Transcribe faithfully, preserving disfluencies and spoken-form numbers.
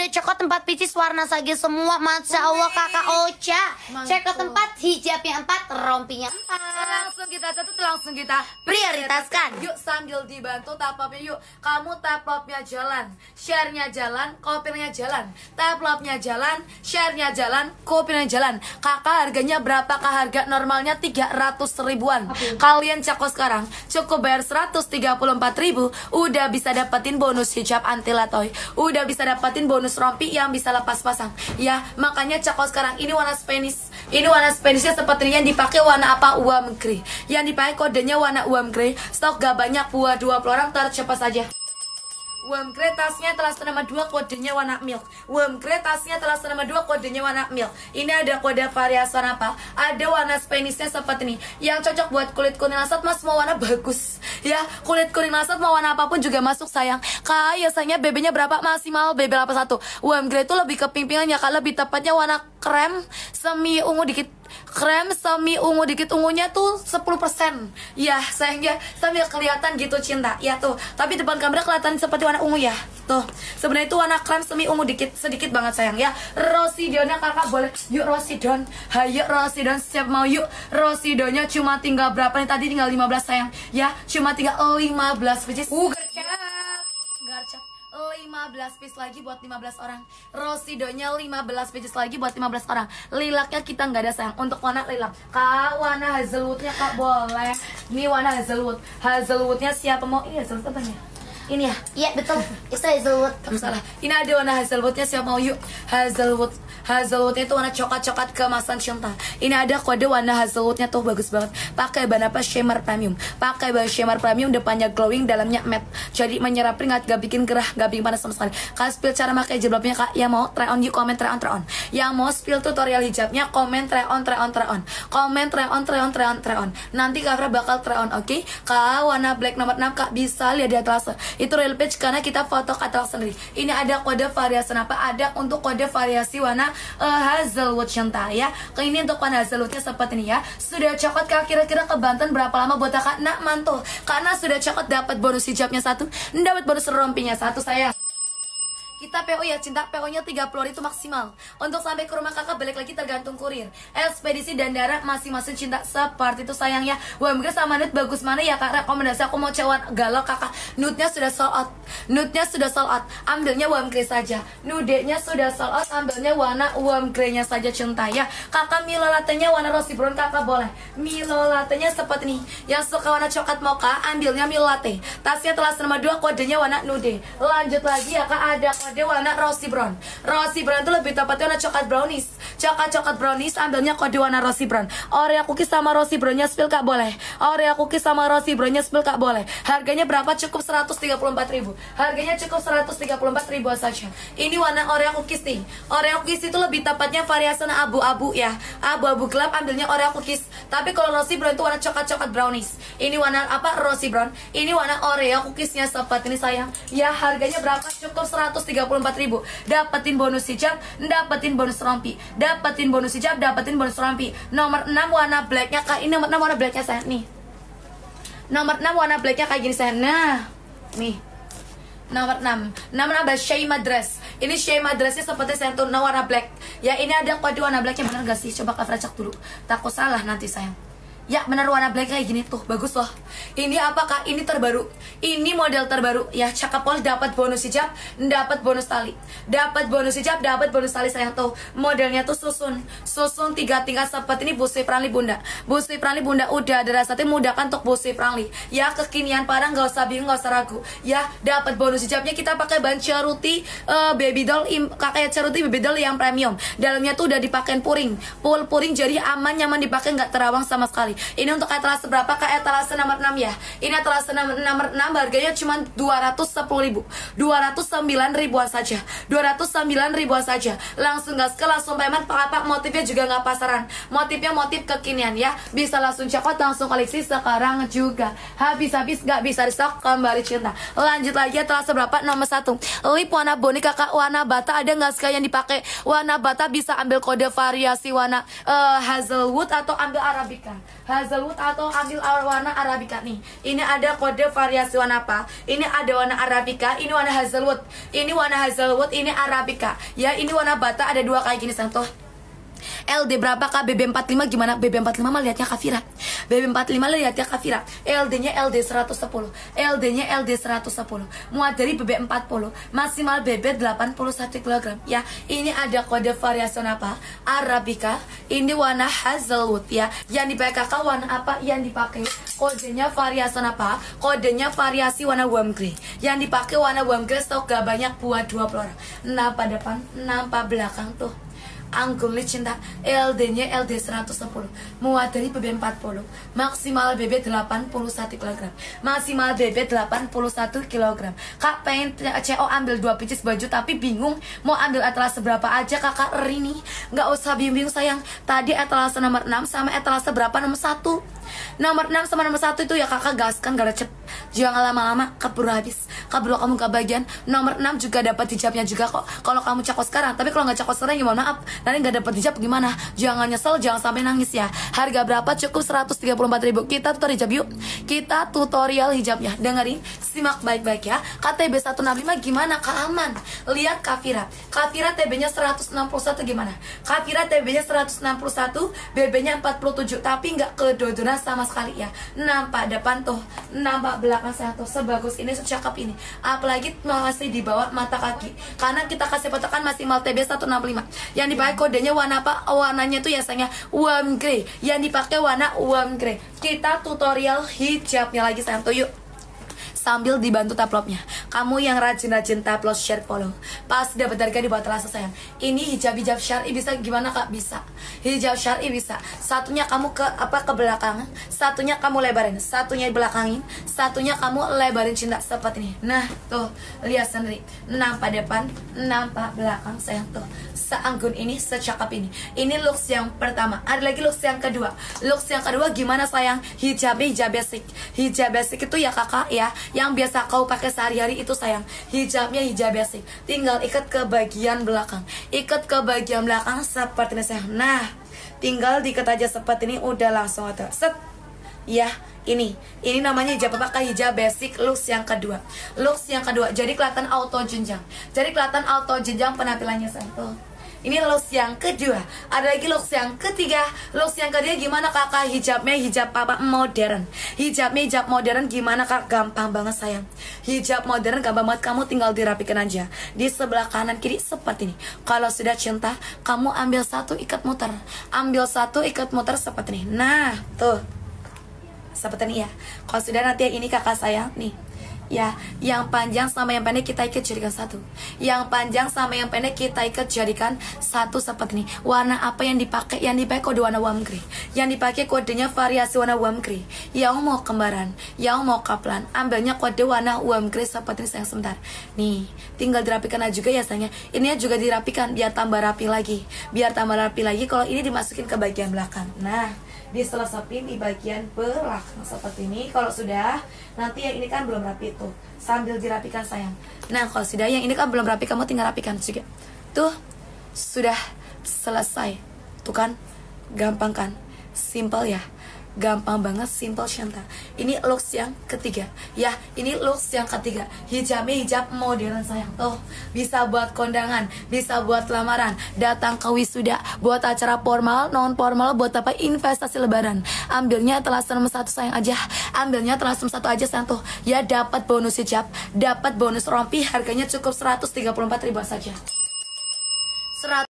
udah cekot tempat Pisces warna Sage semua. Masya Allah kakak Ocha. Cekot tempat, hijabnya empat, rompinya empat. Langsung kita catat, langsung kita prioritaskan. Yuk sambil dibantu tap up-nya yuk. Kamu tap up-nya jalan, share-nya jalan, kopirnya jalan. Tap up-nya jalan, share-nya jalan, kopirnya jalan. Kakak harganya berapakah? Harga normalnya tiga ratus ribuan. Okay. Kalian cekot sekarang cukup bayar seratus tiga puluh empat ribu udah bisa dapetin bonus hijab anti latoy, udah bisa dapetin bonus rompi yang bisa lepas pasang ya. Makanya cekot sekarang. Ini warna Spanish, ini warna Spanishnya sepertinya yang dipakai warna apa? Uam grey, yang dipakai kodenya warna uam grey. Stok gak banyak, buat dua puluh orang, tercepat saja. Warm grey, tasnya telah nama dua, kodenya warna milk. Warm grey, tasnya telah nama dua, kodenya warna milk. Ini ada kode variasi apa? Ada warna Spanishnya seperti ini, yang cocok buat kulit kuning lasat. Mas mau warna bagus ya, kulit kuning lasat mau warna apapun juga masuk sayang. Kak, biasanya B B-nya berapa? Maksimal B B delapan puluh satu. Warm grey itu lebih ke pink-pinknya kak, lebih tepatnya warna krem semi ungu dikit. Krem semi ungu dikit, ungunya tuh sepuluh persen. Ya, sayangnya sambil kelihatan gitu cinta. Ya tuh, tapi depan kamera kelihatan seperti warna ungu ya. Tuh, sebenarnya itu warna krem semi ungu dikit, sedikit banget sayang ya. Rosidonnya kakak boleh. Yuk Rosidon. Hayo Rosidon, siap mau yuk. Rosidonnya cuma tinggal berapa nih? Tadi tinggal lima belas sayang. Ya, cuma tinggal lima belas pieces. Uh, gercep. Gercep. lima belas piece lagi buat lima belas orang. Rosidonya lima belas pieces lagi buat lima belas orang. Lilaknya kita nggak ada sayang. Untuk warna lilak kak, warna hazelwoodnya kak boleh. Ini warna hazelwood. Hazelwoodnya siapa mau? Ini hazelwood apa nih? Ini ya? Iya betul, itu hazelwood. Kamu salah. Ini ada warna hazelwoodnya siapa mau yuk? Hazelwood. Hazelwoodnya itu warna coklat-coklat kemasan cinta. Ini ada kode warna hazelwoodnya tuh bagus banget. Pakai bahan apa? Shimmer premium. Pakai bahan shimmer premium, depannya glowing, dalamnya matte. Jadi menyerap keringat, gak bikin gerah, gak bikin panas sama sekali. Kak spill cara pakai jilbabnya kak. Yang mau try on yuk, komen try on try on. Yang mau spill tutorial hijabnya, komen try on try on try on. Komen try on try on try on try on. Nanti kakak bakal try on, oke? Okay? Kak warna black nomor enam kak, bisa lihat di atas. Itu real page karena kita foto katalog sendiri. Ini ada kode variasi apa? Ada untuk kode variasi warna uh, hazelwood cinta ya. Ini untuk warna hazelwoodnya seperti ini ya. Sudah cokot kak, kira-kira ke Banten berapa lama buat kakak nak mantul? Karena sudah cokot dapat bonus hijabnya satu, dapat bonus rompinya satu sayang. Kita P O ya cinta, P O-nya tiga puluh hari itu maksimal. Untuk sampai ke rumah kakak balik lagi tergantung kurir. Ekspedisi dan darat masing-masing cinta, seperti itu sayangnya. Wah, mungkin sama nude bagus mana ya kak? Rekomendasi aku mau cewek galau kakak. Nude-nya sudah sold out. Nude-nya sudah sold out. Ambilnya warm grey saja. Nude-nya sudah sold out, ambilnya warna warm grey-nya saja cinta ya. Kakak Milo latte-nya warna rosy brown kakak boleh. Milo latte-nya seperti ini. Yang suka warna coklat mocha, ambilnya Milo latte. Tasnya telah nama dua, kodenya warna nude. Lanjut lagi ya kak, ada dia warna rosy brown. Rosy brown itu lebih tepatnya warna coklat brownies. Coklat-coklat brownies, ambilnya kode warna rosy brown. Oreo cookies sama rosy brownnya spill kak boleh. Oreo cookies sama rosy brownnya spill kak boleh. Harganya berapa? Cukup seratus tiga puluh empat ribu. Harganya cukup seratus tiga puluh empat ribu saja. Ini warna Oreo cookies nih. Oreo cookies itu lebih tepatnya variasi abu-abu ya. Abu-abu gelap, ambilnya Oreo cookies. Tapi kalau rosy brown itu warna coklat-coklat brownies. Ini warna apa? Rosy brown. Ini warna Oreo cookiesnya seperti ini sayang. Ya harganya berapa? Cukup seratus tiga puluh empat ribu. Dapetin bonus hijab, dapetin bonus rompi. Dapetin bonus hijab, dapetin bonus rompi. Nomor enam warna blacknya kak. Ini nomor enam warna blacknya saya nih. Nomor enam warna blacknya kayak gini saya. Nah, nih. Nomor enam. Nomor enam ada Shema dress. Ini Shema dressnya seperti saya tuh no warna black. Ya ini ada kode warna blacknya bener gak sih? Coba kak cek dulu. Takut salah nanti sayang. Ya bener warna black kayak gini tuh bagus loh. Ini apa kak? Ini terbaru. Ini model terbaru. Ya cakep pol, dapat bonus hijab, dapat bonus tali. Dapat bonus hijab, dapat bonus tali sayang tuh. Modelnya tuh susun, susun tiga tingkat seperti ini. Busui Pranli bunda, Busui Pranli bunda udah ada rasanya mudah kan untuk Busui Pranli. Ya kekinian parang, gak usah bingung, gak usah ragu. Ya dapat bonus hijabnya kita pakai bahan ceruti uh, baby doll, kakak ceruti baby doll yang premium. Dalamnya tuh udah dipakein puring, full puring jadi aman nyaman dipakai nggak terawang sama sekali. Ini untuk etalase berapa kak? Etalase nomor enam ya. Ini etalase nomor enam harganya cuma dua ratus sepuluh ribu, dua ratus sembilan ribuan saja, dua ratus sembilan ribuan saja. Langsung gas ke, langsung payment. Apa motifnya juga nggak pasaran. Motifnya motif kekinian ya. Bisa langsung cekot, langsung koleksi sekarang juga. Habis-habis nggak bisa distok, kembali cinta. Lanjut lagi etalase berapa? Nomor satu. Lip warna boni kakak, warna bata ada nggak sekalian dipakai? Warna bata bisa ambil kode variasi warna uh, hazelwood atau ambil arabica. hazelnut atau ambil warna arabica nih. Ini ada kode variasi warna apa? Ini ada warna arabica, ini warna hazelnut, ini warna hazelnut, ini arabica. Ya, ini warna bata ada dua kayak gini contoh. L D berapa Kak? B B empat puluh lima gimana? B B empat puluh lima mah lihatnya Kafira. B B empat puluh lima lihatnya Kafira. L D-nya L D seratus sepuluh. L D-nya L D seratus sepuluh. Muat dari B B empat puluh. Maksimal B B delapan puluh satu kilogram. Ya, ini ada kode variasi apa? Arabica. Ini warna hazelnut ya. Yang dipakai Kakak warna apa? Yang dipakai kodenya variasi apa? Kodenya variasi warna warm grey. Yang dipakai warna warm grey stok gak banyak buat dua puluh orang. enam pada depan, enam pada belakang tuh. Anggun Cinta L D-nya L D seratus sepuluh. Muat dari B B empat puluh. Maksimal B B delapan puluh satu kilogram. Maksimal B B delapan puluh satu kilogram. Kak pengen C O ambil dua pieces baju tapi bingung mau ambil etalase berapa aja Kakak Rini. Nggak usah bingung sayang. Tadi etalase nomor enam sama etalase berapa nomor satu. Nomor enam sama nomor satu itu ya Kakak gaskan gak recep. Jangan lama-lama keburu habis. Keburu kamu gak bagian. Nomor enam juga dapat hijabnya juga kok kalau kamu cakos sekarang. Tapi kalau gak cakos sekarang ya mohon maaf, nanti gak dapat hijab gimana. Jangan nyesel, jangan sampai nangis ya. Harga berapa? Cukup seratus tiga puluh empat ribu. Kita tutorial hijab yuk. Kita tutorial hijabnya. Dengerin, simak baik-baik ya. K T B seratus enam puluh lima gimana? Kak Aman, lihat Kafira. Kafira T B-nya seratus enam puluh satu gimana? Kafira T B-nya seratus enam puluh satu, B B-nya empat puluh tujuh. Tapi gak kedodoran sama sekali ya. Nampak depan tuh, nampak belakang satu. Sebagus ini, secakap ini. Apalagi masih di bawah mata kaki. Karena kita kasih patokan maksimal T B seratus enam puluh lima. Yang dipakai kodenya warna apa? Warnanya tuh biasanya warm grey. Yang dipakai warna warm grey. Kita tutorial hijabnya lagi sayang tuh yuk. Sambil dibantu taplopnya. Kamu yang rajin-rajin taplop, share, follow. Pas dapat harga di bawah terasa sayang. Ini hijab-hijab syar'i bisa gimana Kak? Bisa. Hijab syar'i bisa. Satunya kamu ke apa ke belakang, satunya kamu lebarin, satunya belakangin, satunya kamu lebarin cinta seperti ini. Nah, tuh, lihat sendiri. Nampak depan, nampak belakang sayang tuh. Seanggun ini, secakap ini. Ini looks yang pertama. Ada lagi looks yang kedua. Looks yang kedua gimana sayang? Hijab hijab basic. Hijab basic itu ya Kakak ya. Yang biasa kau pakai sehari-hari itu sayang. Hijabnya hijab basic. Tinggal ikat ke bagian belakang. Ikat ke bagian belakang seperti ini sayang. Nah, tinggal diikat aja seperti ini. Udah langsung ada. Set. Ya, ini Ini namanya hijab apa? Hijab basic looks yang kedua. Looks yang kedua. Jadi kelihatan auto jenjang. Jadi kelihatan auto jenjang penampilannya sayang. Tuh. Ini looks yang kedua. Ada lagi looks yang ketiga. Looks yang ketiga gimana Kakak? Hijabnya hijab apa? Modern. Hijabnya hijab modern gimana Kak? Gampang banget sayang. Hijab modern gampang banget, kamu tinggal dirapikan aja. Di sebelah kanan kiri seperti ini. Kalau sudah cinta, kamu ambil satu ikat muter. Ambil satu ikat muter seperti ini. Nah, tuh. Seperti ini ya. Kalau sudah nanti ini Kakak sayang nih. Ya, yang panjang sama yang pendek kita ikat jadikan satu. Yang panjang sama yang pendek kita ikat jadikan satu seperti ini. Warna apa yang dipakai? Yang dipakai kode warna warm grey. Yang dipakai kodenya variasi warna warm grey. Yang mau kembaran, yang mau kaplan, ambilnya kode warna warm grey seperti ini sayang sebentar. Nih, tinggal dirapikan juga ya sayangnya. Ini juga dirapikan biar tambah rapi lagi. Biar tambah rapi lagi kalau ini dimasukin ke bagian belakang. Nah, diselesepin di bagian belakang seperti ini. Kalau sudah, nanti yang ini kan belum rapi tuh. Sambil dirapikan sayang. Nah, kalau sudah yang ini kan belum rapi, kamu tinggal rapikan juga. Tuh, sudah selesai. Tuh kan, gampang kan? Simple ya. Gampang banget, simple Shanta. Ini looks yang ketiga. Ya, ini looks yang ketiga. Hijabnya hijab modern sayang. Tuh, bisa buat kondangan, bisa buat lamaran, datang ke wisuda, buat acara formal, non formal, buat apa? Investasi lebaran. Ambilnya telah nomor satu sayang aja. Ambilnya telah nomor satu aja sayang tuh. Ya, dapat bonus hijab, dapat bonus rompi. Harganya cukup seratus tiga puluh empat ribu saja.